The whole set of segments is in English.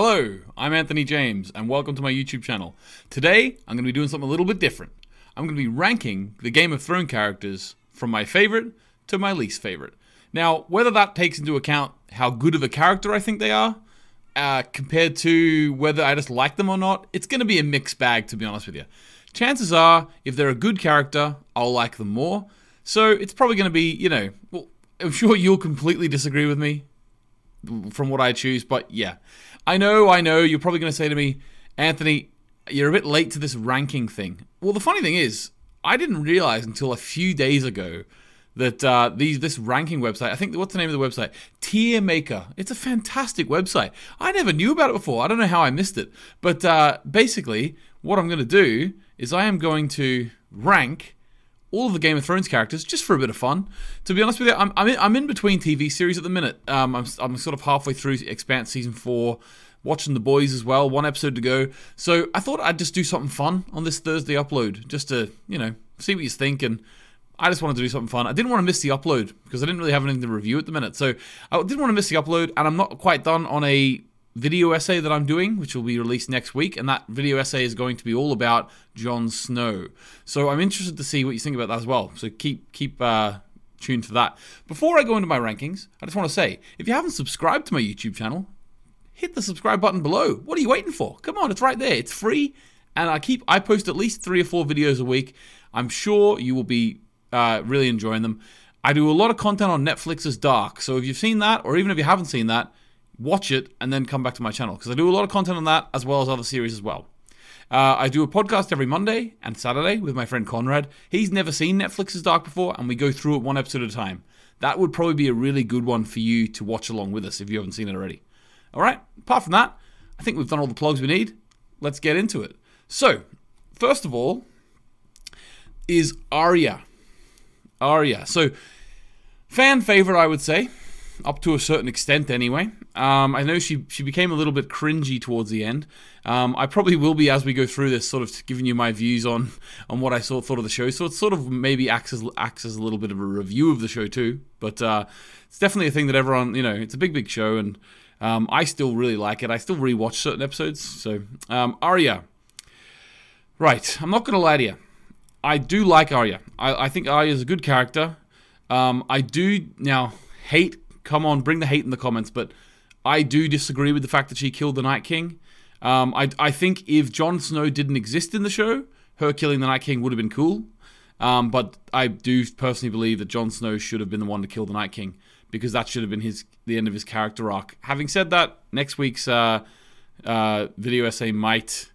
Hello, I'm Anthony James, and welcome to my YouTube channel. Today, I'm going to be doing something a little bit different. I'm going to be ranking the Game of Thrones characters from my favorite to my least favorite. Now, whether that takes into account how good of a character I think they are, compared to whether I just like them or not, it's going to be a mixed bag, to be honest with you. Chances are, if they're a good character, I'll like them more. So, it's probably going to be, you know, well, I'm sure you'll completely disagree with me from what I choose, but yeah. I know, you're probably going to say to me, Anthony, you're a bit late to this ranking thing. Well, the funny thing is, I didn't realize until a few days ago that this ranking website, I think, what's the name of the website? Tier Maker. It's a fantastic website. I never knew about it before. I don't know how I missed it. But basically, what I'm going to do is I am going to rank all of the Game of Thrones characters, just for a bit of fun. To be honest with you, I'm in between TV series at the minute. I'm sort of halfway through Expanse Season 4, watching The Boys as well, one episode to go. So I thought I'd just do something fun on this Thursday upload, just to, you know, see what you think. And I just wanted to do something fun. I didn't want to miss the upload, because I didn't really have anything to review at the minute. So I didn't want to miss the upload, and I'm not quite done on a video essay that I'm doing, which will be released next week, and that video essay is going to be all about Jon Snow. So I'm interested to see what you think about that as well. So keep tuned for that. Before I go into my rankings, I just want to say, if you haven't subscribed to my YouTube channel, hit the subscribe button below. What are you waiting for? Come on, it's right there. It's free, and I post at least 3 or 4 videos a week. I'm sure you will be really enjoying them. I do a lot of content on Netflix's Dark, so if you've seen that, or even if you haven't seen that, watch it, and then come back to my channel, because I do a lot of content on that, as well as other series as well. I do a podcast every Monday and Saturday with my friend Conrad. He's never seen Netflix's Dark before, and we go through it one episode at a time. That would probably be a really good one for you to watch along with us if you haven't seen it already. All right, apart from that, I think we've done all the plugs we need. Let's get into it. So, first of all, is Arya. Arya. So, fan favorite, I would say. Up to a certain extent, anyway. I know she became a little bit cringy towards the end. I probably will be, as we go through this, sort of giving you my views on what I thought of the show. So it sort of maybe acts as a little bit of a review of the show too. But it's definitely a thing that everyone, you know, it's a big show, and I still really like it. I still rewatch certain episodes. So Arya, right? I'm not gonna lie to you. I do like Arya. I think Arya is a good character. I do now hate. Come on, bring the hate in the comments, but I do disagree with the fact that she killed the Night King. I think if Jon Snow didn't exist in the show, her killing the Night King would have been cool. But I do personally believe that Jon Snow should have been the one to kill the Night King, because that should have been the end of his character arc. Having said that, next week's video essay might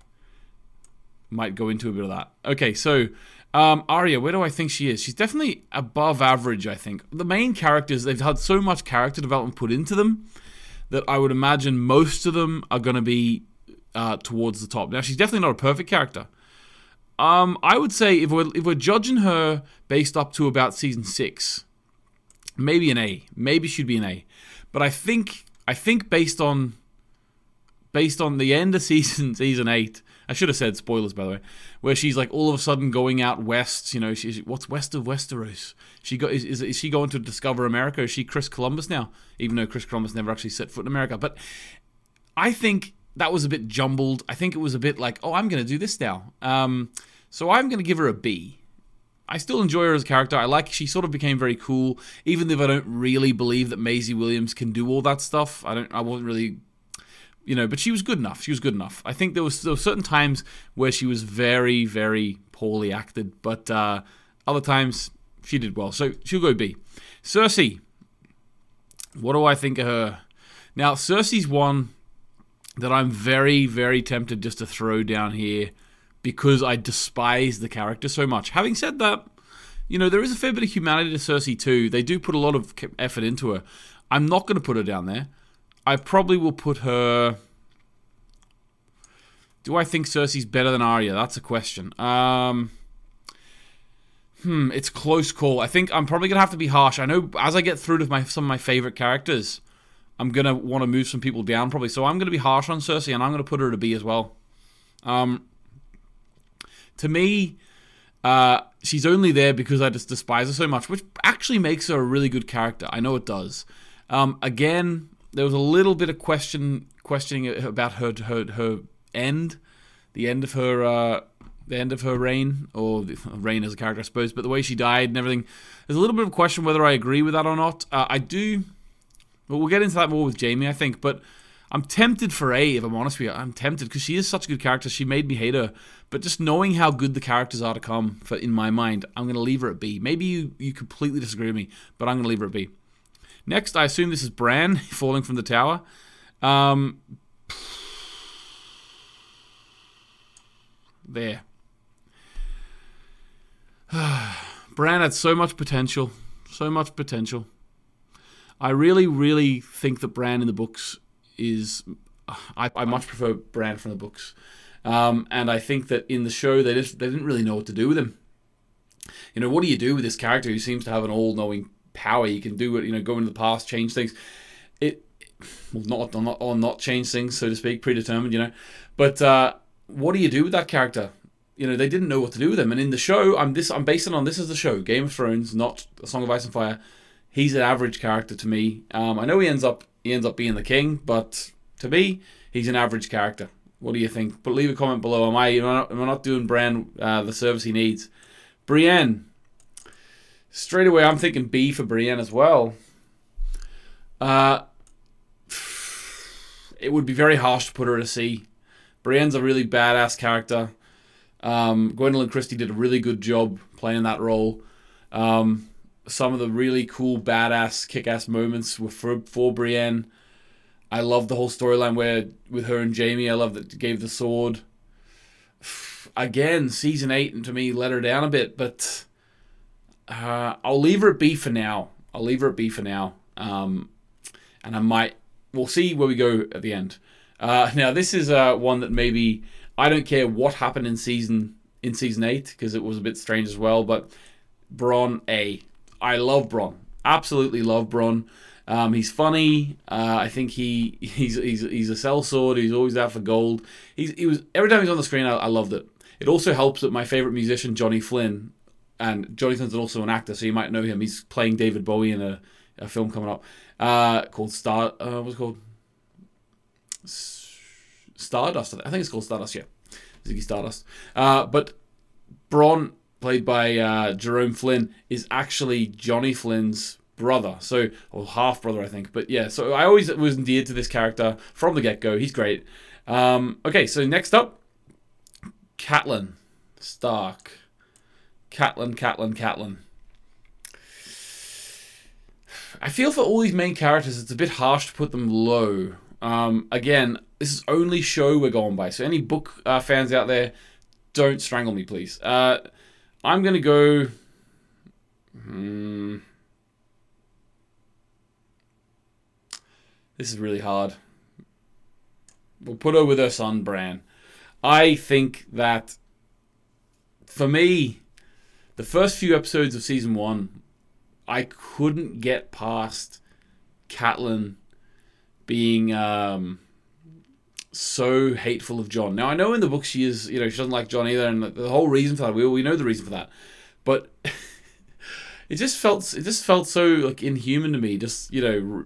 go into a bit of that. Okay, so Arya, where do I think she is? She's definitely above average, I think. The main characters, they've had so much character development put into them that I would imagine most of them are going to be towards the top. Now, she's definitely not a perfect character. I would say if we're judging her based up to about Season 6, maybe an A. Maybe she'd be an A. But I think based on the end of season 8, I should have said spoilers, by the way, where she's like all of a sudden going out west. You know, what's west of Westeros? Is she going to discover America? Is she Chris Columbus now? Even though Chris Columbus never actually set foot in America, but I think that was a bit jumbled. I think it was a bit like, oh, I'm going to do this now. So I'm going to give her a B. I still enjoy her as a character. She sort of became very cool, even if I don't really believe that Maisie Williams can do all that stuff. I wasn't really. You know, but she was good enough. She was good enough. I think there were certain times where she was very, very poorly acted, but other times she did well. So she'll go B. Cersei. What do I think of her? Now, Cersei's one that I'm very, very tempted just to throw down here because I despise the character so much. Having said that, you know, there is a fair bit of humanity to Cersei too. They do put a lot of effort into her. I'm not going to put her down there. I probably will put her. Do I think Cersei's better than Arya? That's a question. It's close call. I think I'm probably gonna have to be harsh. I know as I get through to some of my favorite characters, I'm gonna want to move some people down probably. So I'm gonna be harsh on Cersei, and I'm gonna put her at a B as well. To me, she's only there because I just despise her so much, which actually makes her a really good character. I know it does. Again. There was a little bit of question questioning about her end, the end of her reign, or reign as a character, I suppose, but the way she died and everything. There's a little bit of question whether I agree with that or not. I do, but we'll get into that more with Jamie, I think, but I'm tempted for A, if I'm honest with you. I'm tempted, because she is such a good character. She made me hate her, but just knowing how good the characters are to come, for, in my mind, I'm going to leave her at B. Maybe you completely disagree with me, but I'm going to leave her at B. Next, I assume this is Bran falling from the tower. There. Bran had so much potential. So much potential. I really, really think that Bran in the books is... I much prefer Bran from the books. And I think that in the show, they didn't really know what to do with him. You know, what do you do with this character who seems to have an all-knowing power? You can do it, you know, go into the past, change things. Well, not change things, so to speak, predetermined, you know. But what do you do with that character? You know, they didn't know what to do with him. And in the show, I'm basing it on, this is the show, Game of Thrones, not A Song of Ice and Fire. He's an average character to me. I know he ends up being the king, but to me, he's an average character. What do you think? But leave a comment below. Am I not doing Bran the service he needs? Brienne. Straight away, I'm thinking B for Brienne as well. It would be very harsh to put her at a C. Brienne's a really badass character. Gwendolyn Christie did a really good job playing that role. Some of the really cool, badass, kick-ass moments were for Brienne. I love the whole storyline with her and Jamie. I love that it gave the sword. Again, season 8, and to me, let her down a bit, but I'll leave her at B for now. I'll leave her at B for now. And I might... We'll see where we go at the end. Now, this is one that maybe... I don't care what happened in season 8, because it was a bit strange as well, but Bronn A. I love Bronn. Absolutely love Bronn. He's funny. I think he's a sellsword. He's always out for gold. Every time he's on the screen, I loved it. It also helps that my favorite musician, Johnny Flynn, and Johnny Flynn's also an actor, so you might know him. He's playing David Bowie in a film coming up called Stardust. I think it's called Stardust, yeah. Ziggy Stardust. But Bronn, played by Jerome Flynn, is actually Johnny Flynn's brother. So, or half-brother, I think. But yeah, so I always was endeared to this character from the get-go. He's great. Okay, so next up, Catelyn Stark. Catelyn. I feel for all these main characters, it's a bit harsh to put them low. Again, this is only show we're going by, so any book fans out there, don't strangle me, please. I'm going to go... This is really hard. We'll put her with her son, Bran. I think that, for me, the first few episodes of Season 1, I couldn't get past Catelyn being... so hateful of Jon. Now I know in the book she is, you know, she doesn't like Jon either, and the whole reason for that, we know the reason for that, but it just felt so like inhuman to me. Just, you know,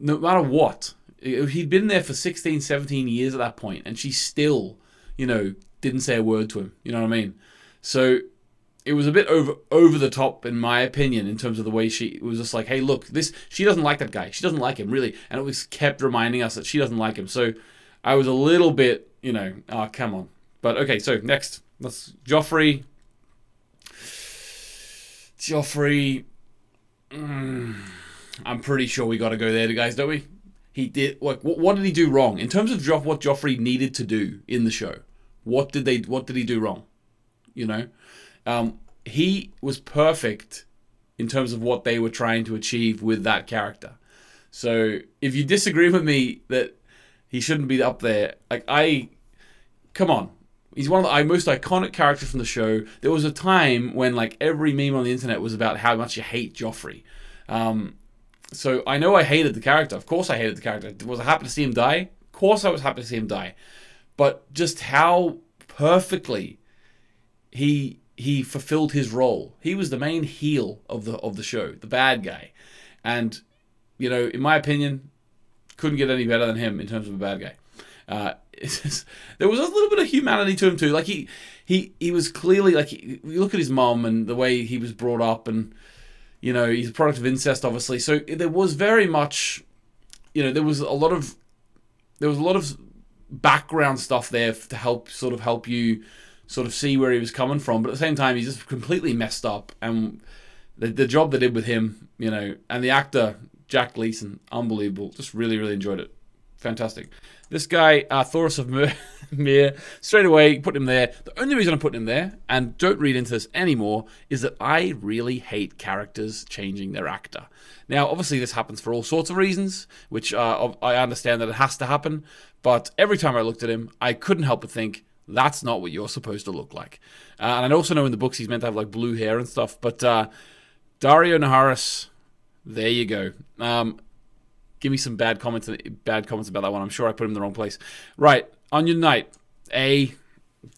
no matter what, he'd been there for 16, 17 years at that point, and she still, you know, didn't say a word to him. You know what I mean? So it was a bit over the top, in my opinion, in terms of the way she was just like, hey, look, she doesn't like that guy. She doesn't like him, really, and it was kept reminding us that she doesn't like him. So I was a little bit, you know, oh, come on. But, okay, so next. That's Joffrey. Joffrey. I'm pretty sure we got to go there, guys, don't we? He did, like, what did he do wrong? In terms of what Joffrey needed to do in the show, what did he do wrong? You know? He was perfect in terms of what they were trying to achieve with that character. So, if you disagree with me that he shouldn't be up there. Like, come on. He's one of the most iconic characters from the show. There was a time when, like, every meme on the internet was about how much you hate Joffrey. So I know I hated the character. Of course I hated the character. Was I happy to see him die? Of course I was happy to see him die. But just how perfectly he fulfilled his role. He was the main heel of the show, the bad guy. And, you know, in my opinion, couldn't get any better than him in terms of a bad guy. There was a little bit of humanity to him too. Like he was clearly like, you look at his mom and the way he was brought up, and you know, he's a product of incest, obviously. So there was very much, you know, there was a lot of background stuff there to help you sort of see where he was coming from. But at the same time, he's just completely messed up, and the job they did with him, you know, and the actor Jack Gleeson, unbelievable. Just really enjoyed it. Fantastic. This guy, Thoros of Myr, straight away, put him there. The only reason I'm putting him there, and don't read into this anymore, is that I really hate characters changing their actor. Now, obviously, this happens for all sorts of reasons, which I understand that it has to happen, but every time I looked at him, I couldn't help but think, that's not what you're supposed to look like. And I also know in the books he's meant to have, like, blue hair and stuff, but Dario Naharis, there you go. Give me some bad comments about that one. I'm sure I put him in the wrong place. Right, Onion Knight. A,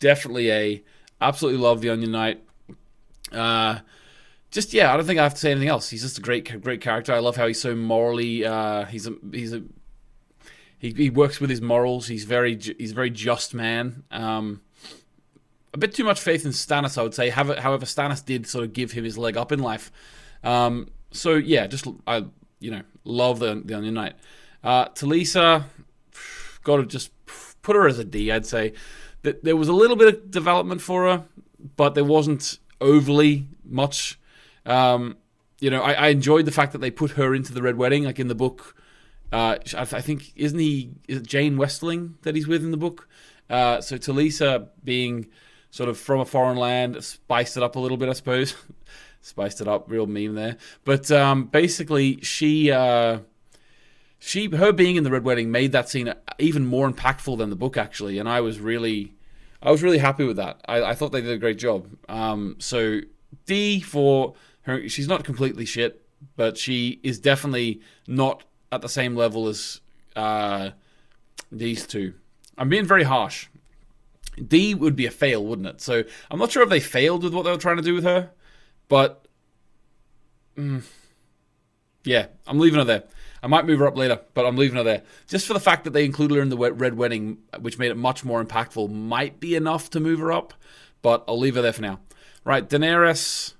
definitely A. Absolutely love the Onion Knight. Just, yeah, I don't think I have to say anything else. He's just a great character. I love how he's so morally, he works with his morals. He's a very just man. A bit too much faith in Stannis, I would say. However, Stannis did sort of give him his leg up in life. So yeah, just you know, love the Onion Knight. Talisa, got to just put her as a D, I'd say. There was a little bit of development for her, but there wasn't overly much. You know, I enjoyed the fact that they put her into the Red Wedding, like in the book. I think, is it Jane Westling that he's with in the book? So Talisa being sort of from a foreign land, spiced it up a little bit, I suppose. Spiced it up, real meme there. But basically, her being in the Red Wedding made that scene even more impactful than the book, actually. And I was really happy with that. I thought they did a great job. So D for her. She's not completely shit, but she is definitely not at the same level as these two. I'm being very harsh. D would be a fail, wouldn't it? So I'm not sure if they failed with what they were trying to do with her. But, yeah, I'm leaving her there. I might move her up later, but I'm leaving her there. Just for the fact that they included her in the Red Wedding, which made it much more impactful, might be enough to move her up, but I'll leave her there for now. Right, Daenerys.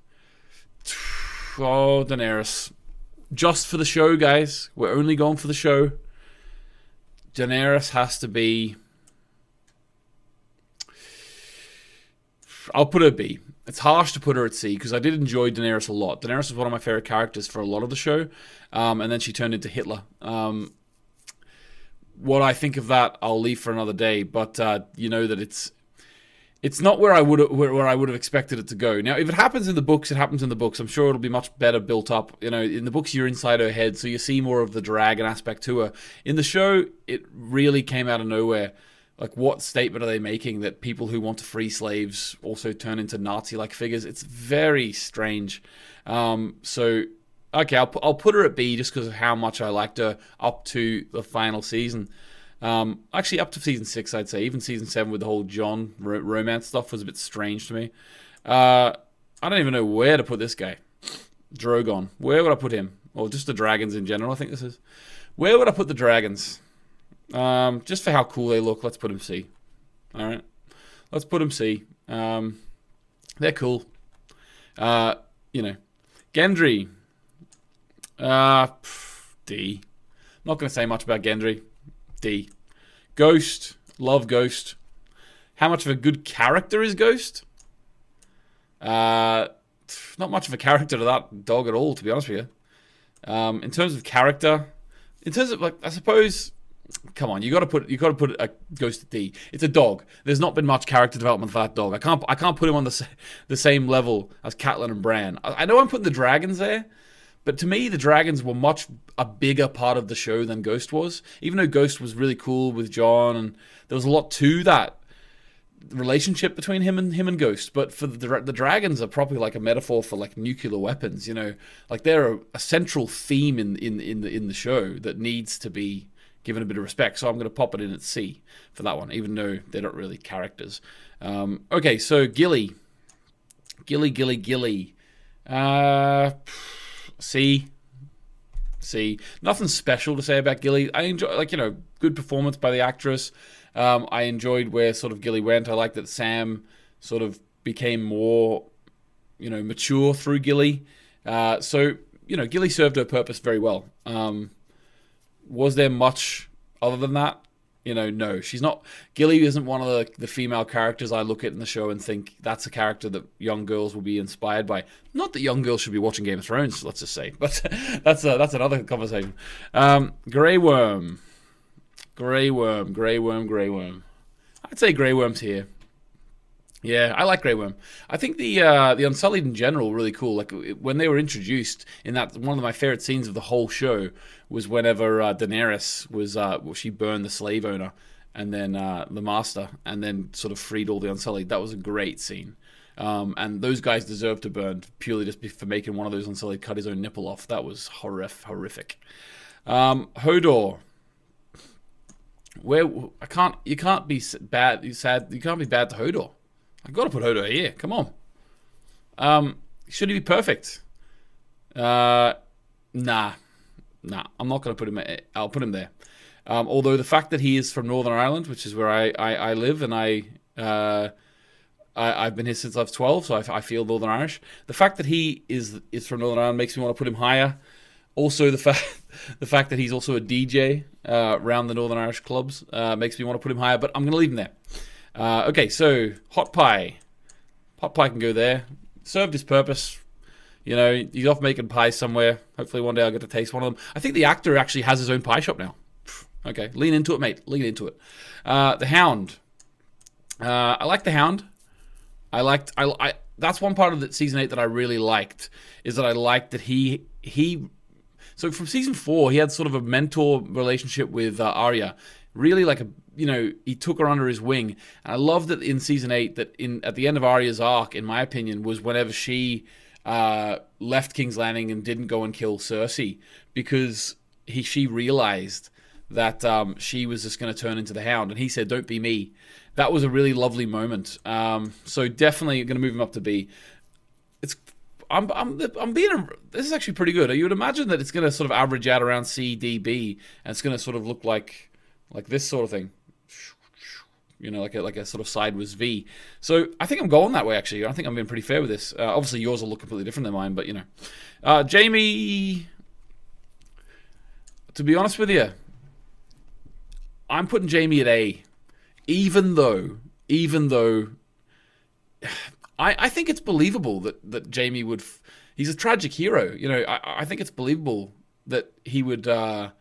Oh, Daenerys. Just for the show, guys. We're only going for the show. Daenerys has to be... I'll put her B. It's harsh to put her at C because I did enjoy Daenerys a lot. Daenerys was one of my favorite characters for a lot of the show, and then she turned into Hitler. What I think of that, I'll leave for another day. But you know that it's not where I would have expected it to go. Now, if it happens in the books, it happens in the books. I'm sure it'll be much better built up. You know, in the books you're inside her head, so you see more of the dragon aspect to her. In the show, it really came out of nowhere. Like, what statement are they making that people who want to free slaves also turn into Nazi-like figures? It's very strange. So, okay, I'll put her at B just because of how much I liked her up to the final season. Actually, up to season 6, I'd say. Even season 7 with the whole John romance stuff was a bit strange to me. I don't even know where to put this guy. Drogon. Where would I put him? Or just the dragons in general, I think this is. Where would I put the dragons? Just for how cool they look, let's put them C. All right, let's put them C. They're cool. You know, Gendry. D. Not gonna say much about Gendry. D. Ghost. Love Ghost. How much of a good character is Ghost? Not much of a character to that dog at all, to be honest with you. In terms of character, in terms of like, I suppose. Come on, you got to put a Ghost at D. It's a dog. There's not been much character development for that dog. I can't put him on the same level as Catelyn and Bran. I know I'm putting the dragons there, but to me the dragons were a bigger part of the show than Ghost was. Even though Ghost was really cool with Jon, and there was a lot to that relationship between him and Ghost. But for the dragons are probably like a metaphor for like nuclear weapons. You know, like they're a central theme in the show that needs to be given a bit of respect, so I'm going to pop it in at C for that one, even though they're not really characters. Okay, so Gilly. Gilly. C. see. Nothing special to say about Gilly. I enjoy, like, you know, good performance by the actress. I enjoyed where sort of Gilly went. I like that Sam sort of became more, you know, mature through Gilly. So, you know, Gilly served her purpose very well. Was there much other than that? You know, no. She's not... Gilly isn't one of the female characters I look at in the show and think that's a character that young girls will be inspired by. Not that young girls should be watching Game of Thrones, let's just say. But that's another conversation. Grey Worm. Grey Worm, Grey Worm, Grey Worm. I'd say Grey Worm's here. Yeah, I like Grey Worm. I think the Unsullied in general really cool. Like when they were introduced in that, one of my favorite scenes of the whole show was whenever Daenerys was, well, she burned the slave owner and then the master and then sort of freed all the Unsullied. That was a great scene. And those guys deserve to burn purely just for making one of those Unsullied cut his own nipple off. That was horrific. Hodor. Where I can't, you can't be bad, you sad, you can't be bad to Hodor. I've got to put Hodor here. Come on. Should he be perfect? Nah. I'm not going to put him. I'll put him there. Although the fact that he is from Northern Ireland, which is where I live, and I've been here since I was 12, so I feel Northern Irish. The fact that he is from Northern Ireland makes me want to put him higher. Also, the fact that he's also a DJ around the Northern Irish clubs makes me want to put him higher. But I'm going to leave him there. Okay, so Hot Pie. Hot Pie can go there. Served his purpose. You know, he's off making pies somewhere. Hopefully one day I'll get to taste one of them. I think the actor actually has his own pie shop now. Okay, lean into it, mate. Lean into it. The Hound. I like the Hound. I that's one part of the season 8 that I really liked, is that I liked that he so from season 4 he had sort of a mentor relationship with Arya. Really like a, you know, he took her under his wing. And I love that in season 8, that at the end of Arya's arc, in my opinion, was whenever she left King's Landing and didn't go and kill Cersei, because she realized that she was just going to turn into the Hound. And he said, don't be me. That was a really lovely moment. So definitely going to move him up to B. I'm being this is actually pretty good. You would imagine that it's going to sort of average out around C, D, B, and it's going to sort of look like this sort of thing, you know, like a sort of sideways V. So I think I'm going that way, actually. I think I'm being pretty fair with this. Obviously, yours will look completely different than mine, but, you know. Jamie, to be honest with you, I'm putting Jamie at A, even though I think it's believable that Jamie would... he's a tragic hero. You know, I think it's believable that he would... or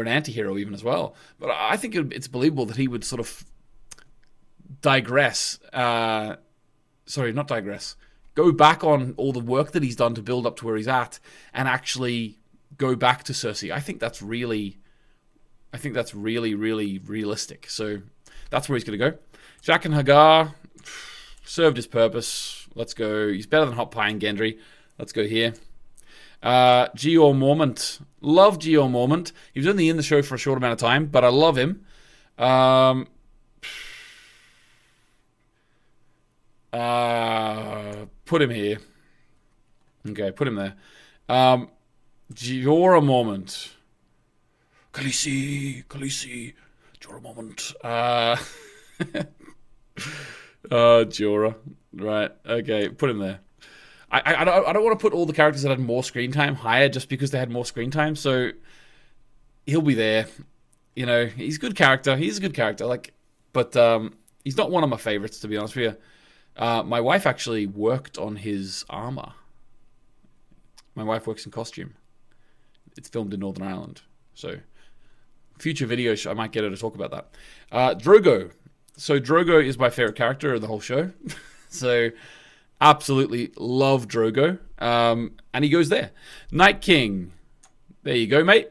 an anti-hero even as well. But I think it's believable that he would sort of digress. Sorry, not digress. Go back on all the work that he's done to build up to where he's at and actually go back to Cersei. I think that's really, really realistic. So that's where he's going to go. Jaqen H'ghar served his purpose. Let's go. He's better than Hot Pie and Gendry. Let's go here. Geo Mormont. Love Geo Mormont. He was only in the show for a short amount of time, but I love him. Put him here. Okay, put him there. Jorah Mormont. Khaleesi. Jorah Mormont. Jorah. Right. Okay, put him there. I don't want to put all the characters that had more screen time higher just because they had more screen time. So he'll be there. You know, he's a good character. Like, but he's not one of my favorites, to be honest with you. My wife actually worked on his armor. My wife works in costume. It's filmed in Northern Ireland. So future videos, I might get her to talk about that. Drogo. So Drogo is my favorite character of the whole show. So... absolutely love Drogo. And he goes there. Night King. There you go, mate.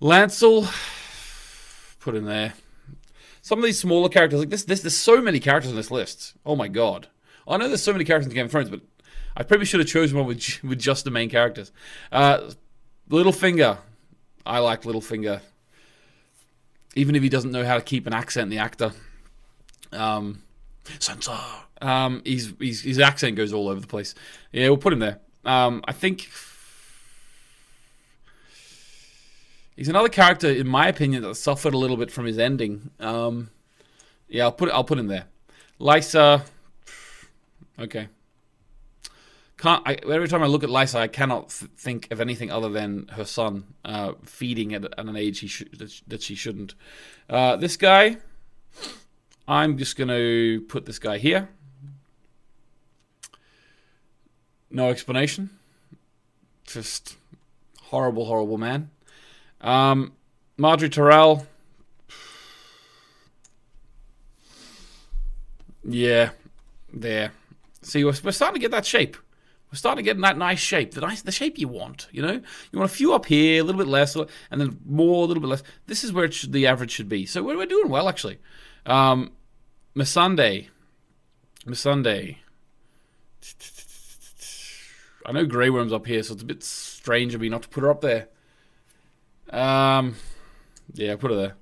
Lancel. Put him there. Some of these smaller characters, like this, there's so many characters on this list. Oh my god. I know there's so many characters in Game of Thrones, but I probably should have chosen one with just the main characters. Littlefinger. I like Littlefinger. Even if he doesn't know how to keep an accent, the actor. Sansa, His accent goes all over the place. Yeah, we'll put him there. I think he's another character, in my opinion, that suffered a little bit from his ending. Yeah, I'll put him there. Lysa. Okay. Every time I look at Lysa, I cannot think of anything other than her son feeding at an age that she shouldn't. This guy, I'm just going to put this guy here. No explanation. Just horrible, horrible man. Marjorie Terrell. Yeah, there. See, we're starting to get that shape. We're starting to get that nice shape, the shape you want, you know? You want a few up here, a little bit less, and then more, a little bit less. This is where it should, the average should be. So we're doing well, actually. Missandei. Missandei. I know Grey Worm's up here, so it's a bit strange of me not to put her up there. Yeah, put her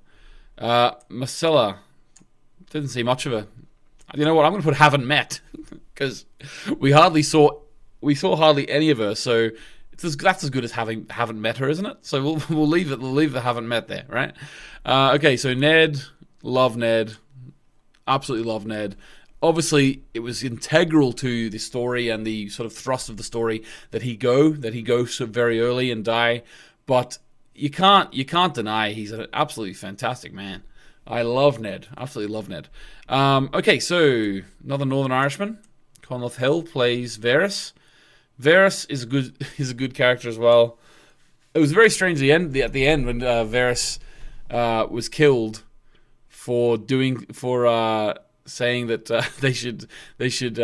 there. Marcella. Didn't see much of her. You know what? I'm going to put haven't met, because we saw hardly any of her, so that's as good as haven't met her, isn't it? So we'll leave it. We'll leave the haven't met there, right? Okay, so Ned, love Ned, absolutely love Ned. Obviously, it was integral to the story and the sort of thrust of the story that he go so very early and die. But you can't deny he's an absolutely fantastic man. I love Ned, absolutely love Ned. Okay, so another Northern Irishman, Conleth Hill plays Varys. Varys is a good character as well. It was very strange at the end when Varys was killed for saying that they should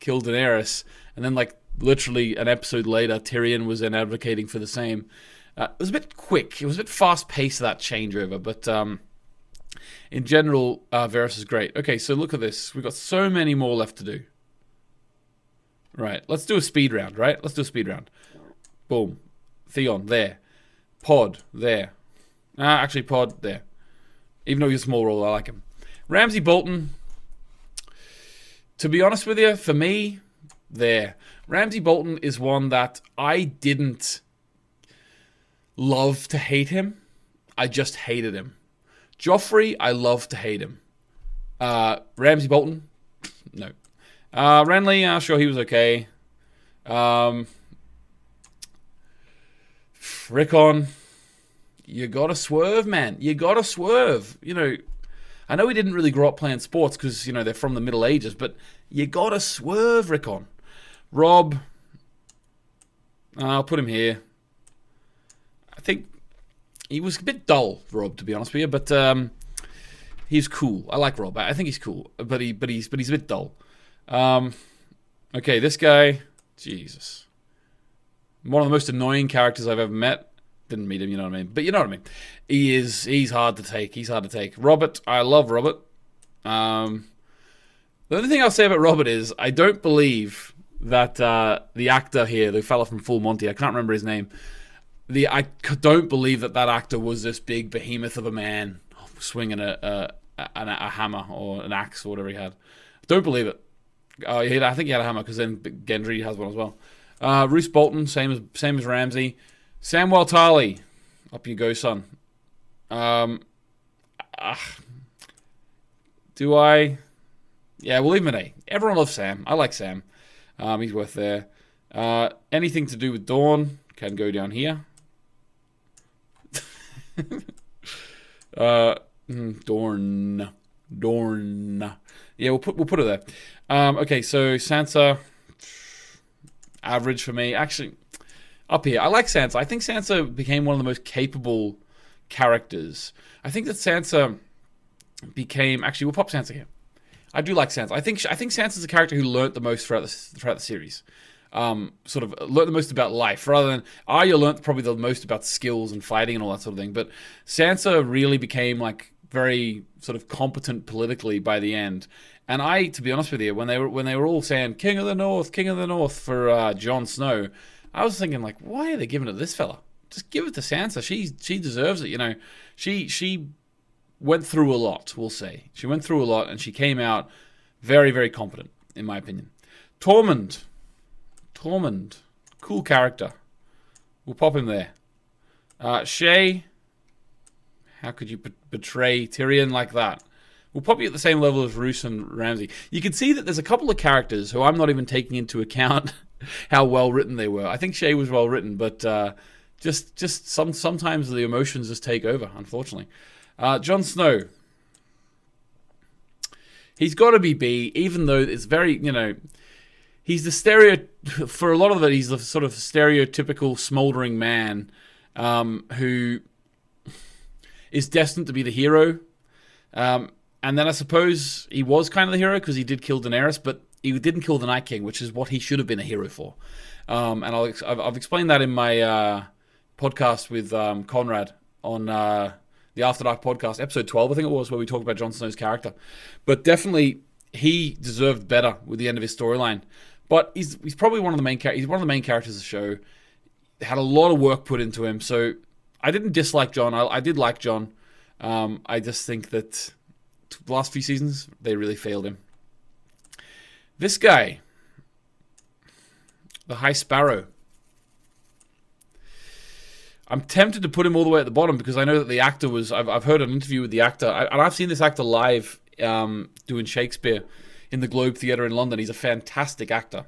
kill Daenerys, and then like literally an episode later, Tyrion was then advocating for the same. It was a bit quick. It was a bit fast paced, that changeover, but in general, Varys is great. Okay, so look at this. We've got so many more left to do. Right, let's do a speed round, right? Let's do a speed round. Boom. Theon, there. Pod, there. Actually, Pod, there. Even though he's a small roller, I like him. Ramsay Bolton. To be honest with you, for me, there. Ramsay Bolton is one that I didn't love to hate him. I just hated him. Joffrey, I love to hate him. Ramsay Bolton, no. Renly, sure, he was okay. Rickon, you gotta swerve, man. You gotta swerve. You know, I know he didn't really grow up playing sports because, you know, they're from the Middle Ages, but you gotta swerve, Rickon. Rob, I'll put him here. I think he was a bit dull, Rob, to be honest with you, but he's cool. I like Rob. I think he's cool, but he's a bit dull. Okay, this guy, Jesus, one of the most annoying characters I've ever met. Didn't meet him, you know what I mean? But you know what I mean. He's hard to take. He's hard to take. Robert, I love Robert. The only thing I'll say about Robert is I don't believe that the actor here, the fella from Full Monty, I can't remember his name. I don't believe that actor was this big behemoth of a man swinging a hammer or an axe or whatever he had. Don't believe it. I think he had a hammer because then Gendry has one as well. Roose Bolton, same as Ramsay. Samwell Tarly, up you go, son. Yeah, we'll leave him an A. Everyone loves Sam. I like Sam. He's worth there. Anything to do with Dawn can go down here. Dorn. Yeah, we'll put her there. Okay, so Sansa, average for me. Actually, up here, I like Sansa. I think Sansa became one of the most capable characters. I think that Sansa became. Actually, we'll pop Sansa here. I do like Sansa. I think Sansa's a character who learnt the most throughout the series. Sort of learn the most about life rather than Arya learned probably the most about skills and fighting and all that sort of thing, but Sansa really became like very sort of competent politically by the end. And I, to be honest with you, when they were all saying King of the North for Jon Snow, I was thinking like, why are they giving it to this fella? Just give it to Sansa. She deserves it, you know. She went through a lot, we'll say. She went through a lot and she came out very, very competent. in my opinion. Tormund. Tormund. Cool character. We'll pop him there. Shae. How could you betray Tyrion like that? We'll pop you at the same level as Roose and Ramsay. You can see that there's a couple of characters who I'm not even taking into account how well written they were. I think Shae was well written, but sometimes the emotions just take over, unfortunately. Jon Snow. He's got to be B, even though it's very, you know, he's the for a lot of it, he's the sort of stereotypical smoldering man who is destined to be the hero. And then I suppose he was kind of the hero because he did kill Daenerys, but he didn't kill the Night King, which is what he should have been a hero for. And I've explained that in my podcast with Conrad on the After Dark podcast, episode 12, I think it was, where we talked about Jon Snow's character. But definitely, he deserved better with the end of his storyline. But he's probably one of the main characters. He's one of the main characters of the show. Had a lot of work put into him, so I didn't dislike Jon. I did like Jon. I just think that the last few seasons they really failed him. This guy, the High Sparrow. I'm tempted to put him all the way at the bottom because I know that the actor was... I've heard an interview with the actor, and I've seen this actor live doing Shakespeare in the Globe Theatre in London. He's a fantastic actor.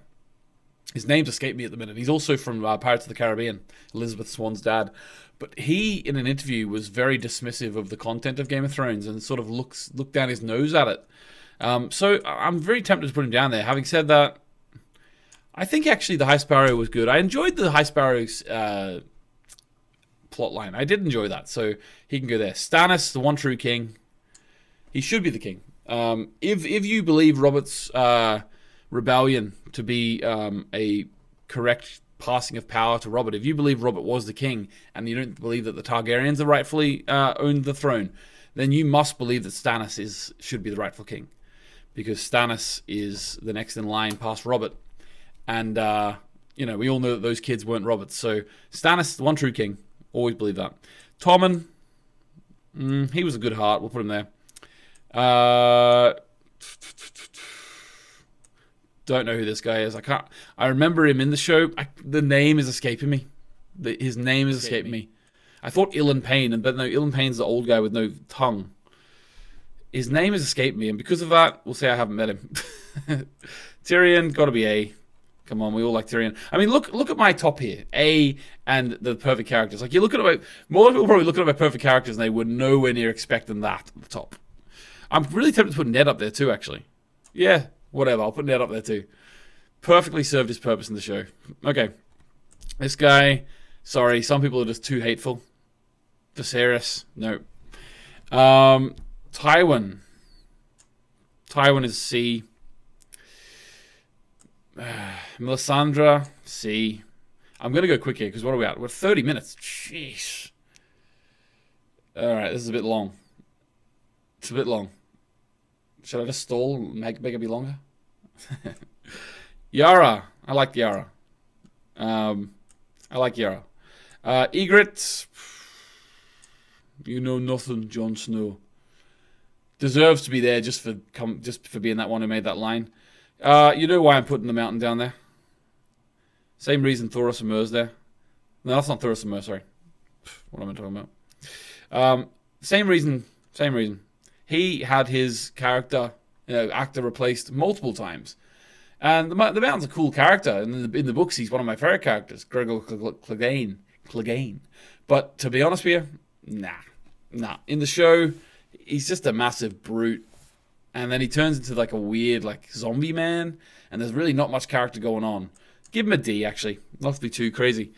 His name's escaped me at the minute. He's also from Pirates of the Caribbean, Elizabeth Swann's dad. But he, in an interview, was very dismissive of the content of Game of Thrones and sort of looked down his nose at it. So I'm very tempted to put him down there. Having said that, I think actually the High Sparrow was good. I enjoyed the High Sparrow's... plot line. I did enjoy that, so he can go there. Stannis, the one true king. He should be the king. If you believe Robert's rebellion to be a correct passing of power to Robert, if you believe Robert was the king and you don't believe that the Targaryens are rightfully owned the throne, then you must believe that Stannis should be the rightful king, because Stannis is the next in line past Robert, and you know, we all know that those kids weren't Robert's. So Stannis, the one true king. Always believe that. Tommen, he was a good heart. We'll put him there. Don't know who this guy is. I remember him in the show. The name is escaping me. His name is escaping me. I thought Ilan Payne, but no, Ilan Payne's the old guy with no tongue. His name has escaped me, and because of that, we'll say I haven't met him. Tyrion, gotta be A. Come on, we all like Tyrion. I mean, look at my top here. A and the perfect characters. Like, you look at my... More people probably look at my perfect characters and they would nowhere near expecting that at the top. I'm really tempted to put Ned up there too, actually. Yeah, whatever. I'll put Ned up there too. Perfectly served his purpose in the show. Okay. This guy... Sorry, some people are just too hateful. Viserys. No. Tywin. Tywin is C. Melisandre, C. I'm going to go quick here, because what are we at? We're 30 minutes. Jeez. Alright, this is a bit long. It's a bit long. Should I just stall and make it be longer? Yara. I like Yara. I like Yara. Ygritte. You know nothing, Jon Snow. Deserves to be there just for being that one who made that line. You know why I'm putting the mountain down there. Same reason Thoros of Myr's there. No, that's not Thoros of Myr, sorry. What am I talking about? Same reason. He had his character, you know, actor replaced multiple times. And the mountain's a cool character. And in the books, he's one of my favorite characters, Gregor Clegane. But to be honest with you, nah. In the show, he's just a massive brute. And then he turns into like a weird like zombie man. And there's really not much character going on. Give him a D, actually. Not to be too crazy.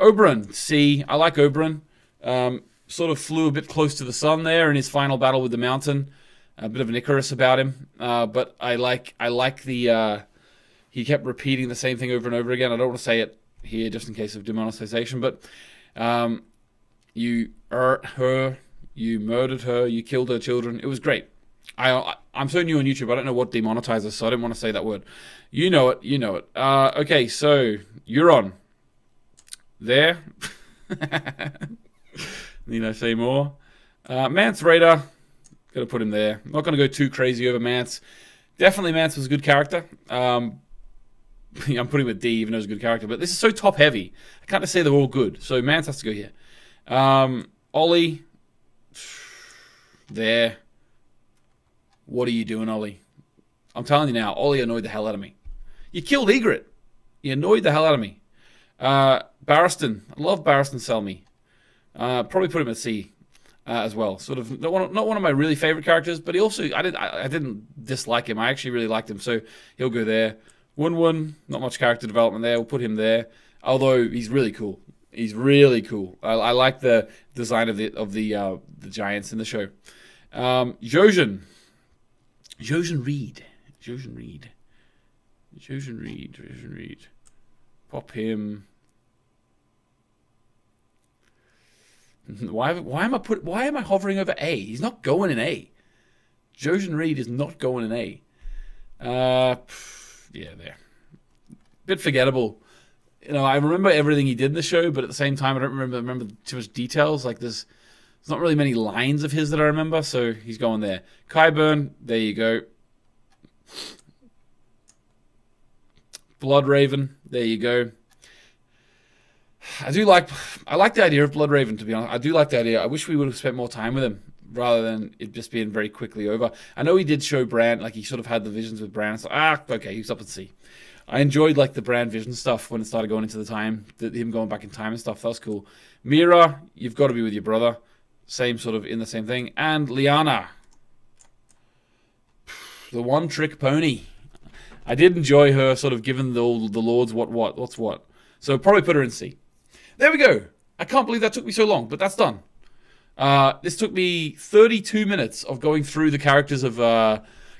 Oberon, C. I like Oberon. Sort of flew a bit close to the sun there in his final battle with the mountain. A bit of an Icarus about him. But I like the... he kept repeating the same thing over and over again. I don't want to say it here just in case of demonetization. But you hurt her. You murdered her. You killed her children. It was great. I'm so new on YouTube, I don't know what demonetizes, so I didn't want to say that word. You know it. Okay, so, Euron. There. Need I say more? Mance Raider. Gotta put him there. I'm not gonna go too crazy over Mance. Definitely Mance was a good character. I'm putting with D even though he's a good character, but this is so top heavy. I can't just say they're all good. So Mance has to go here. Ollie. There. What are you doing, Ollie? I'm telling you now, Ollie annoyed the hell out of me. You killed Ygritte. You annoyed the hell out of me. Barristan. I love Barristan Selmy. Probably put him at C as well. Sort of not one of my really favorite characters, but he also I didn't dislike him. I actually really liked him, so he'll go there. Wun-Wun, not much character development there. We'll put him there. Although he's really cool. He's really cool. I like the design of the giants in the show. Jojen Reed. Pop him. Why am I hovering over A? He's not going in A. Jojen Reed is not going in A. Yeah, there. Bit forgettable. You know, I remember everything he did in the show, but at the same time, I don't remember too much details. Like, there's not really many lines of his that I remember, so he's going there. Qyburn, there you go. Bloodraven, there you go. I like the idea of Bloodraven, to be honest. I do like the idea. I wish we would have spent more time with him rather than it just being very quickly over. I know he did show Bran, like he sort of had the visions with Bran. So, okay, he was up at sea. I enjoyed like the Bran vision stuff when it started going into the time, him going back in time and stuff. That was cool. Mira, you've got to be with your brother. Same sort of in the same thing. And Lyanna, the one trick pony. I did enjoy her sort of giving the lords what's what. So probably put her in C. There we go. I can't believe that took me so long, but that's done. This took me 32 minutes of going through the characters of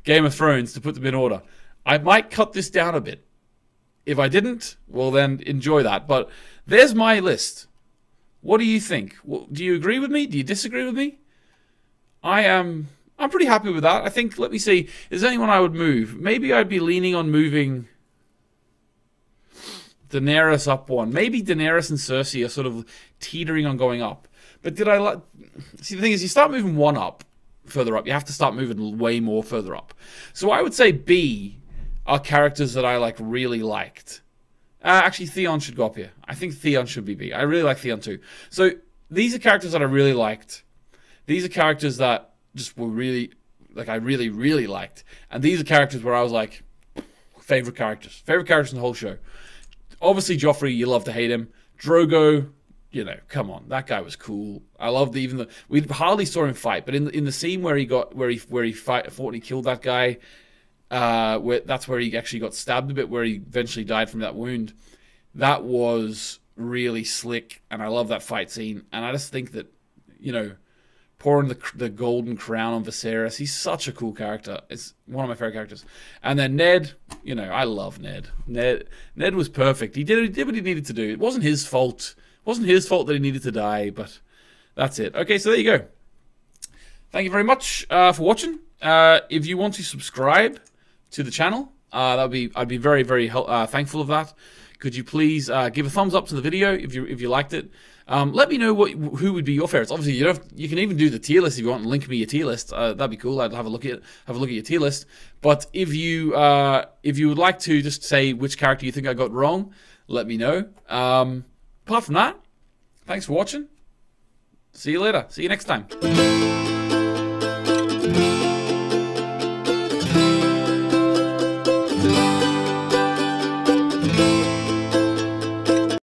Game of Thrones to put them in order. I might cut this down a bit. If I didn't, well then enjoy that. But there's my list. What do you think? Do you agree with me? Do you disagree with me? I'm pretty happy with that. I think, let me see, is there anyone I would move? Maybe I'd be leaning on moving Daenerys up one. Maybe Daenerys and Cersei are sort of teetering on going up. But did I like... See, the thing is, you start moving one up, further up. You have to start moving way more further up. So I would say B are characters that I like really liked. Actually, Theon should go up here. I think Theon should be B. I really like Theon too. So these are characters that I really liked. These are characters that just were really... Like, I really, really liked. And these are characters where I was like, favorite characters. Favorite characters in the whole show. Obviously, Joffrey, you love to hate him. Drogo, you know, come on, that guy was cool. I loved even we hardly saw him fight, but in the scene where he got where he fought and he killed that guy, that's where he actually got stabbed a bit, where he eventually died from that wound. That was really slick, and I love that fight scene. And I just think that, you know, pouring the golden crown on Viserys, he's such a cool character. It's one of my favorite characters. And then Ned, you know, I love Ned. Ned was perfect. He did what he needed to do. It wasn't his fault. It wasn't his fault that he needed to die, but that's it. Okay, so there you go. Thank you very much for watching. If you want to subscribe to the channel, I'd be very, very thankful of that. Could you please give a thumbs up to the video if you liked it? Let me know who would be your favorites. Obviously, you can even do the tier list if you want and link me your tier list. That'd be cool. I'd have a look at your tier list. But if you would like to just say which character you think I got wrong, let me know. Apart from that, thanks for watching. See you later. See you next time.